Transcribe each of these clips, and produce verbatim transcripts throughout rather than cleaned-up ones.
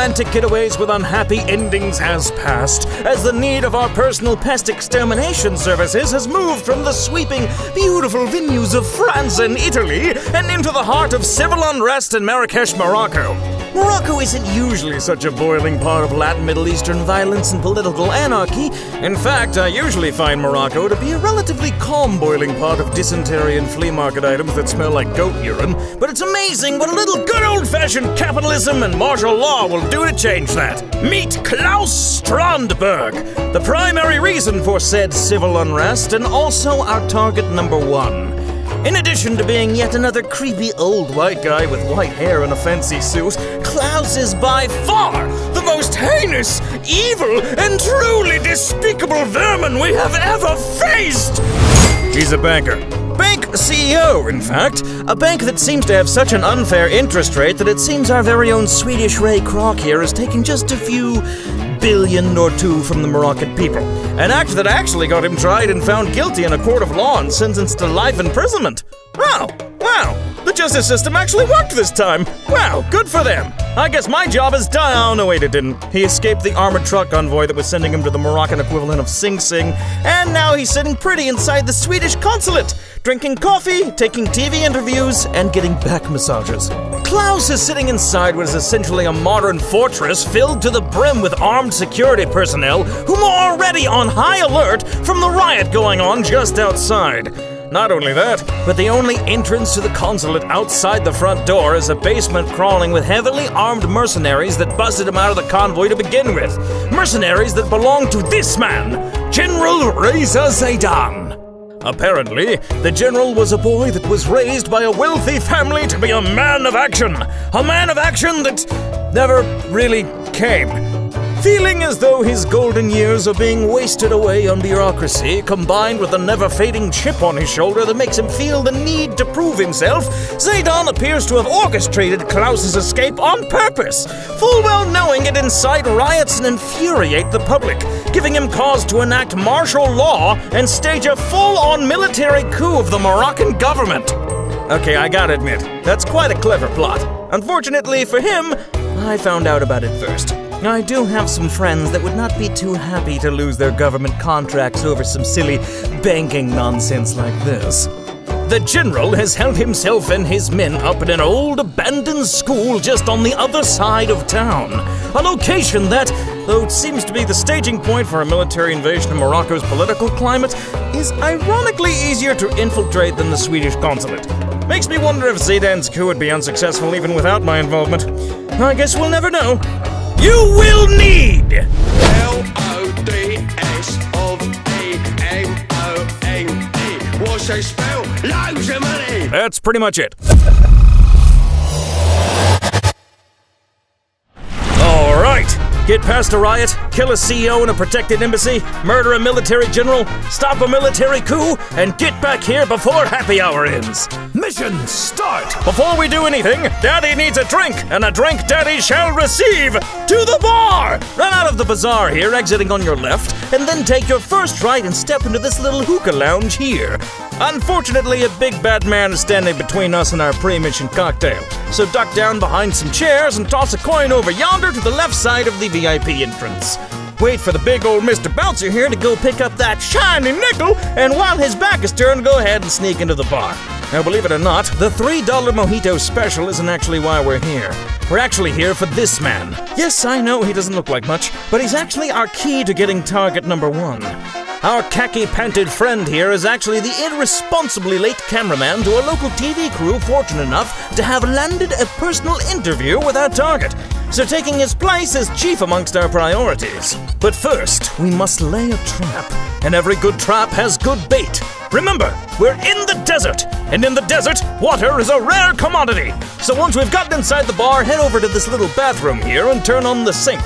romantic getaways with unhappy endings has passed, as the need of our personal pest extermination services has moved from the sweeping, beautiful venues of France and Italy and into the heart of civil unrest in Marrakesh, Morocco. Morocco isn't usually such a boiling pot of Latin Middle Eastern violence and political anarchy. In fact, I usually find Morocco to be a relatively calm boiling pot of dysentery and flea market items that smell like goat urine. But it's amazing what a little good old-fashioned capitalism and martial law will do to change that. Meet Klaus Strandberg, the primary reason for said civil unrest and also our target number one. In addition to being yet another creepy old white guy with white hair and a fancy suit, Klaus is by far the most heinous, evil, and truly despicable vermin we have ever faced! He's a banker. Bank C E O, in fact. A bank that seems to have such an unfair interest rate that it seems our very own Swedish Ray Kroc here is taking just a few billion or two from the Moroccan people. An act that actually got him tried and found guilty in a court of law and sentenced to life imprisonment. Wow, wow, the justice system actually worked this time. Wow, good for them. I guess my job is done. Oh, no, wait, it didn't. He escaped the armored truck convoy that was sending him to the Moroccan equivalent of Sing Sing, and now he's sitting pretty inside the Swedish consulate, drinking coffee, taking T V interviews, and getting back massages. Klaus is sitting inside what is essentially a modern fortress filled to the brim with armed security personnel who are already on high alert from the riot going on just outside. Not only that, but the only entrance to the consulate outside the front door is a basement crawling with heavily armed mercenaries that busted him out of the convoy to begin with. Mercenaries that belong to this man, General Reza Zaydan. Apparently, the general was a boy that was raised by a wealthy family to be a man of action. A man of action that never really came. Feeling as though his golden years are being wasted away on bureaucracy, combined with a never-fading chip on his shoulder that makes him feel the need to prove himself, Zaydan appears to have orchestrated Klaus's escape on purpose, full well knowing it incite riots and infuriate the public, giving him cause to enact martial law and stage a full-on military coup of the Moroccan government. Okay, I gotta admit, that's quite a clever plot. Unfortunately for him, I found out about it first. I do have some friends that would not be too happy to lose their government contracts over some silly banking nonsense like this. The general has held himself and his men up in an old abandoned school just on the other side of town. A location that, though it seems to be the staging point for a military invasion of Morocco's political climate, is ironically easier to infiltrate than the Swedish consulate. Makes me wonder if Zaydan's coup would be unsuccessful even without my involvement. I guess we'll never know. You will need L O D S of A M O N E. What's that spell? Loads of money! That's pretty much it. Get past a riot, kill a C E O in a protected embassy, murder a military general, stop a military coup, and get back here before happy hour ends. Mission start! Before we do anything, Daddy needs a drink, and a drink Daddy shall receive! To the bar! Run out of the bazaar here, exiting on your left, and then take your first right and step into this little hookah lounge here. Unfortunately, a big bad man is standing between us and our pre-mission cocktail, so duck down behind some chairs and toss a coin over yonder to the left side of the V I P entrance. Wait for the big old Mister Bouncer here to go pick up that shiny nickel, and while his back is turned, go ahead and sneak into the bar. Now, believe it or not, the three dollar mojito special isn't actually why we're here. We're actually here for this man. Yes, I know he doesn't look like much, but he's actually our key to getting target number one. Our khaki-panted friend here is actually the irresponsibly late cameraman to a local T V crew fortunate enough to have landed a personal interview with our target, so taking his place is chief amongst our priorities. But first, we must lay a trap, and every good trap has good bait. Remember, we're in the desert, and in the desert, water is a rare commodity. So once we've gotten inside the bar, head over to this little bathroom here and turn on the sink.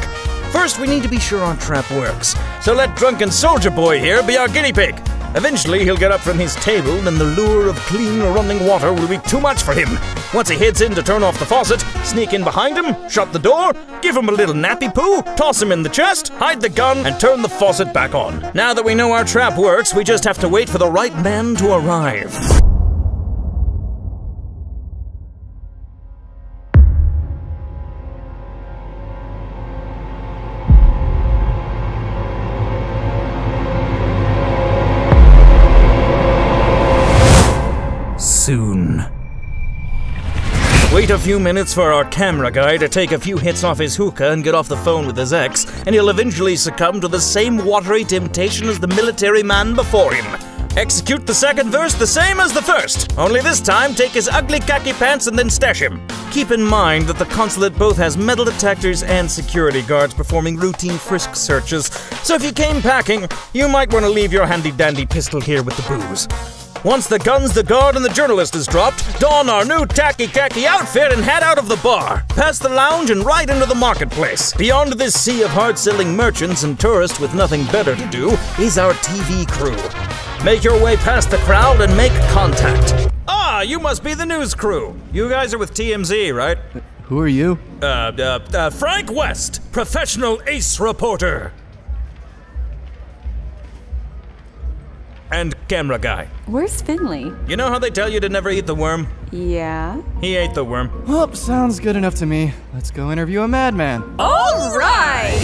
First, we need to be sure our trap works, so let Drunken Soldier Boy here be our guinea pig. Eventually, he'll get up from his table, and the lure of clean running water will be too much for him. Once he heads in to turn off the faucet, sneak in behind him, shut the door, give him a little nappy-poo, toss him in the chest, hide the gun, and turn the faucet back on. Now that we know our trap works, we just have to wait for the right man to arrive. a few minutes for our camera guy to take a few hits off his hookah and get off the phone with his ex, and he'll eventually succumb to the same watery temptation as the military man before him. Execute the second verse the same as the first, only this time take his ugly khaki pants and then stash him. Keep in mind that the consulate both has metal detectors and security guards performing routine frisk searches, so if you came packing, you might want to leave your handy-dandy pistol here with the booze. Once the guns, the guard, and the journalist is dropped, don our new tacky-cacky outfit and head out of the bar, past the lounge and right into the marketplace. Beyond this sea of hard-selling merchants and tourists with nothing better to do is our T V crew. Make your way past the crowd and make contact. Ah, you must be the news crew. You guys are with T M Z, right? Who are you? Uh, uh, uh Frank West, professional ace reporter. And camera guy. Where's Finley? You know how they tell you to never eat the worm? Yeah. He ate the worm. Well, sounds good enough to me. Let's go interview a madman. All right!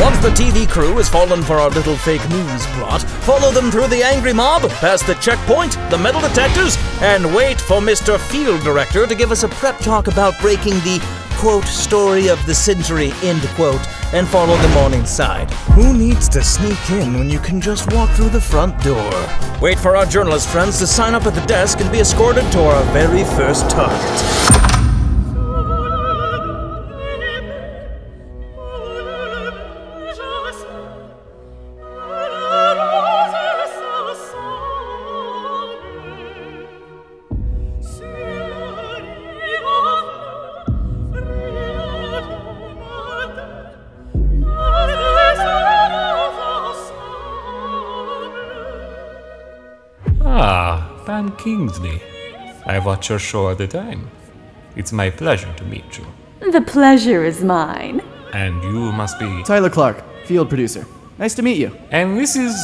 Once the T V crew has fallen for our little fake news plot, follow them through the angry mob, past the checkpoint, the metal detectors, and wait for Mister Field Director to give us a prep talk about breaking the, quote, story of the century, end quote, and follow them on inside. Who needs to sneak in when you can just walk through the front door? Wait for our journalist friends to sign up at the desk and be escorted to our very first target. Pam Kingsley. I watch your show all the time. It's my pleasure to meet you. The pleasure is mine. And you must be... Tyler Clark, field producer. Nice to meet you. And this is...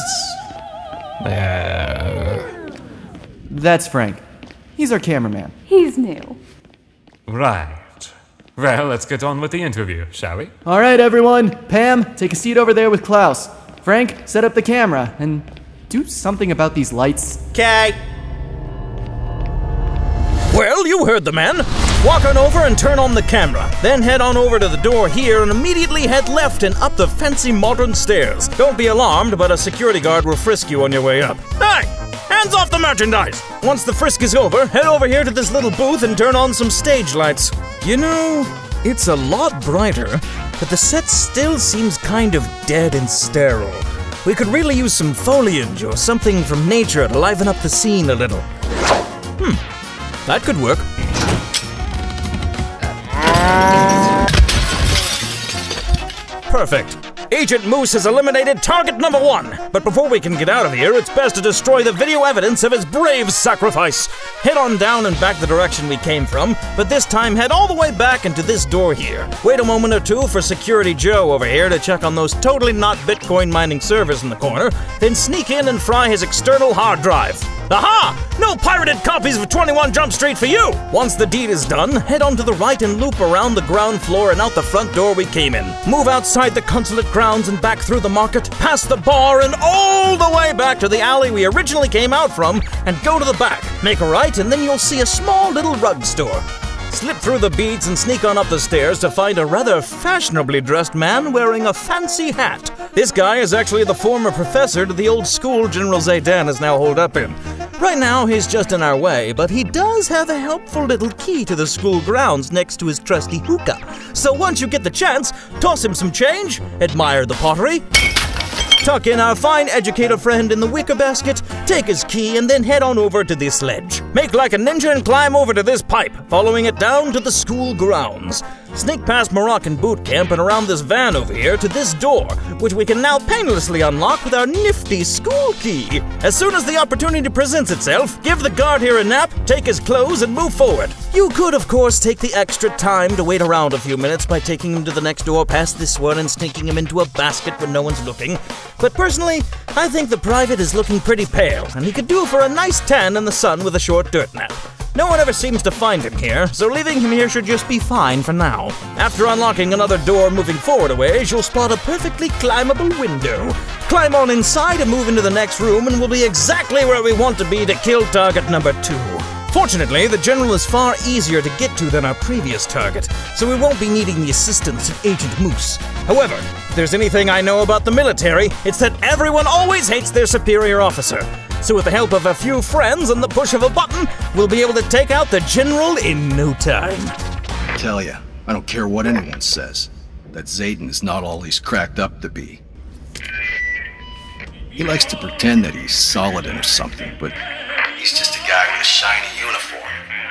Uh... That's Frank. He's our cameraman. He's new. Right. Well, let's get on with the interview, shall we? All right, everyone. Pam, take a seat over there with Klaus. Frank, set up the camera and do something about these lights. Okay. Well, you heard the man. Walk on over and turn on the camera. Then head on over to the door here and immediately head left and up the fancy modern stairs. Don't be alarmed, but a security guard will frisk you on your way up. Hey! Hands off the merchandise! Once the frisk is over, head over here to this little booth and turn on some stage lights. You know, it's a lot brighter, but the set still seems kind of dead and sterile. We could really use some foliage or something from nature to liven up the scene a little. Hmm. That could work. Perfect. Agent Moose has eliminated target number one. But before we can get out of here, it's best to destroy the video evidence of his brave sacrifice. Head on down and back the direction we came from, but this time head all the way back into this door here. Wait a moment or two for Security Joe over here to check on those totally not Bitcoin mining servers in the corner, then sneak in and fry his external hard drive. Aha! No pirated copies of twenty-one Jump Street for you! Once the deed is done, head on to the right and loop around the ground floor and out the front door we came in. Move outside the consulate grounds and back through the market, past the bar and all the way back to the alley we originally came out from, and go to the back. Make a right and then you'll see a small little rug store. Slip through the beads and sneak on up the stairs to find a rather fashionably dressed man wearing a fancy hat. This guy is actually the former professor to the old school General Zaydan is now holed up in. Right now, he's just in our way, but he does have a helpful little key to the school grounds next to his trusty hookah. So once you get the chance, toss him some change, admire the pottery, tuck in our fine educator friend in the wicker basket, take his key, and then head on over to this ledge. Make like a ninja and climb over to this pipe, following it down to the school grounds. Sneak past Moroccan boot camp and around this van over here to this door, which we can now painlessly unlock with our nifty school key. As soon as the opportunity presents itself, give the guard here a nap, take his clothes, and move forward. You could, of course, take the extra time to wait around a few minutes by taking him to the next door past this one and sneaking him into a basket when no one's looking. But personally, I think the private is looking pretty pale, and he could do for a nice tan in the sun with a short dirt nap. No one ever seems to find him here, so leaving him here should just be fine for now. After unlocking another door moving forward a ways, you'll spot a perfectly climbable window. Climb on inside and move into the next room, and we'll be exactly where we want to be to kill target number two. Fortunately, the General is far easier to get to than our previous target, so we won't be needing the assistance of Agent Moose. However, if there's anything I know about the military, it's that everyone always hates their superior officer. So with the help of a few friends and the push of a button, we'll be able to take out the General in no time. I tell ya, I don't care what anyone says, that Zaydan is not all he's cracked up to be. He likes to pretend that he's Saladin or something, but he's just a guy with a shiny uniform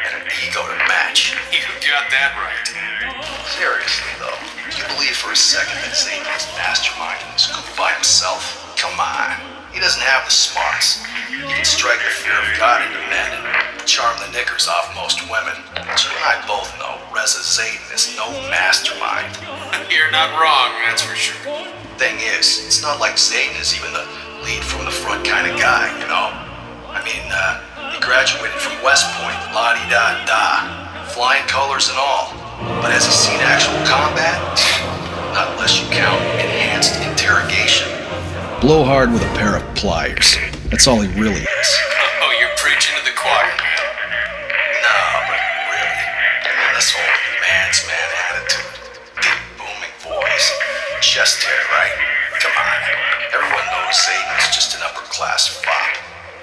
and an ego to match. You got that right. Seriously, though, do you believe for a second that Zaydan is masterminding this coup by himself? Come on, he doesn't have the smarts. He can strike the fear of God into men and charm the knickers off most women. But you and I both know Reza Zaydan is no mastermind. You're not wrong, that's for sure. Thing is, it's not like Zaydan is even the lead from the front kind of guy, you know? I mean, uh, he graduated from West Point, la-di-da-da, flying colors and all. But has he seen actual combat? Not unless you count enhanced interrogation. Blowhard with a pair of pliers. That's all he really is. Oh, you're preaching to the choir, man. No, but really, I mean, this whole man's man attitude, deep booming voice, chest hair, right? Come on, everyone knows Zaydan is just an upper-class fop.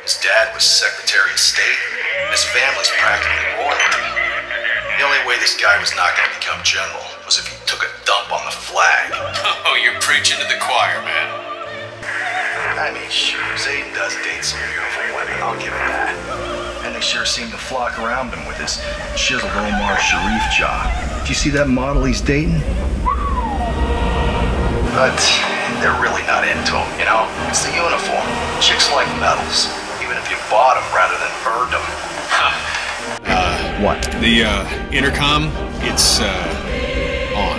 His dad was Secretary of State, and his family's practically royalty. The only way this guy was not going to become general was if he took a dump on the flag. Oh, you're preaching to the choir, man. I mean, sure, Zaydan does date some beautiful women, I'll give him that. And they sure seem to flock around him with his chiseled Omar Sharif jaw. Do you see that model he's dating? But they're really not into him, you know? It's the uniform. Chicks like medals. Even if you bought them rather than earned them. Huh. Uh, what? The, uh, intercom, it's, uh, on.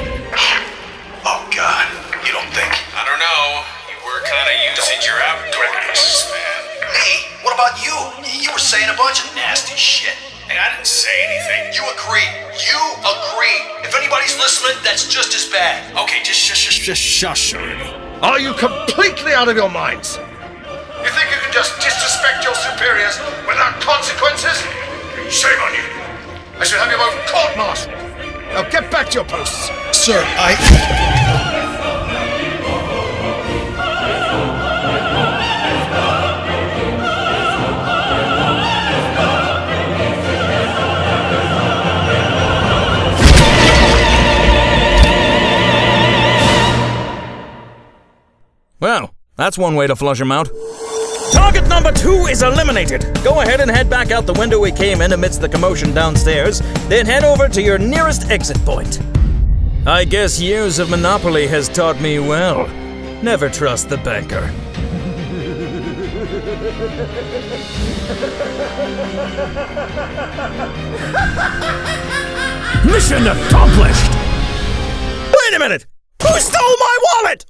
Oh, God. You don't think? I don't know. You were kinda using your outdoors, man. Me? What about you? You were saying a bunch of nasty shit. Hey, I didn't say anything. You agree. You agree. If anybody's listening, that's just as bad. Okay, just shush, shush, just shush already. Are you completely out of your minds? You think you can just disrespect your superiors without consequences? Shame on you! I should have you both court-martialed! Now get back to your posts! Sir, I... Well, that's one way to flush him out. Target number two is eliminated. Go ahead and head back out the window we came in amidst the commotion downstairs, then head over to your nearest exit point. I guess years of Monopoly has taught me well. Never trust the banker. Mission accomplished! Wait a minute! Who stole my wallet?!